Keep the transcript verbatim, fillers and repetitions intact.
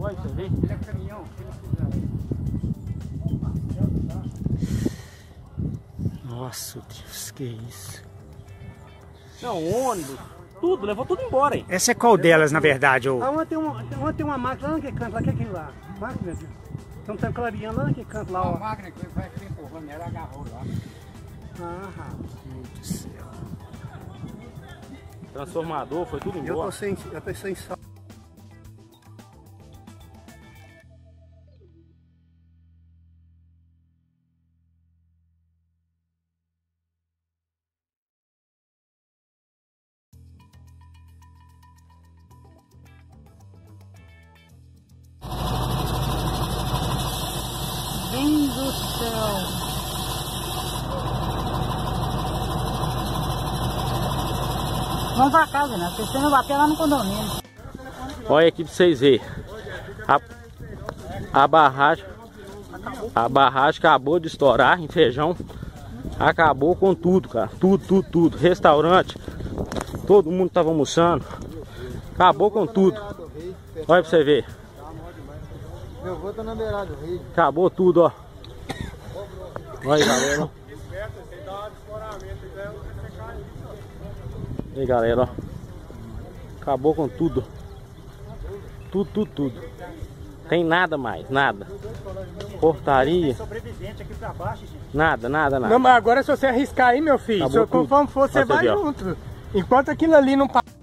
Olha isso ali. Ele é caminhão, o que ele quiser. Nossa, Deus, que isso. Não, ônibus, tudo, levou tudo embora aí. Essa é qual delas, na verdade? Ou... Ah, uma tem uma, uma tem uma máquina lá naquele canto, lá, que é aquilo lá. Máquina, então tem um clarinha lá naquele canto lá, ó. A máquina que vai aqui empurrando, ela agarrou lá. Ah, meu Deus do céu. Transformador, foi tudo embora. Eu tô sem, eu tô sem sal. Bem do céu. Vamos pra casa, né? Porque você não bater lá no condomínio. Olha aqui pra vocês verem. A, a barragem a barragem acabou de estourar em Feijão. Acabou com tudo, cara. Tudo, tudo, tudo. Restaurante. Todo mundo tava almoçando. Acabou com tudo. Olha pra você ver. Acabou tudo, ó. Olha, galera. E aí, galera, ó. Acabou com tudo. Tudo, tudo, tudo. Tem nada mais, nada. Portaria. Nada, nada, nada. Não, mas agora se você arriscar aí, meu filho, conforme for, você vai junto. Enquanto aquilo ali não passa.